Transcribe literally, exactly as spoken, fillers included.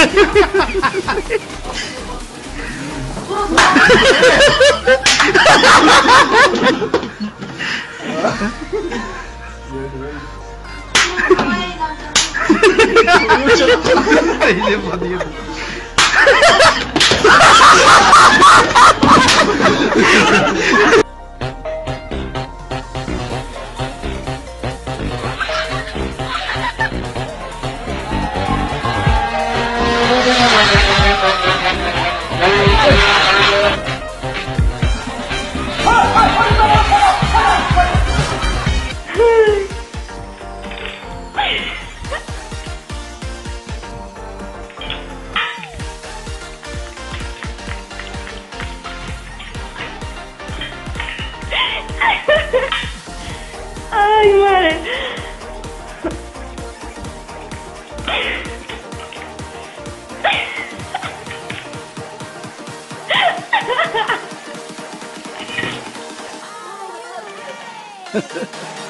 Hahahaha. Ha, ha, ha.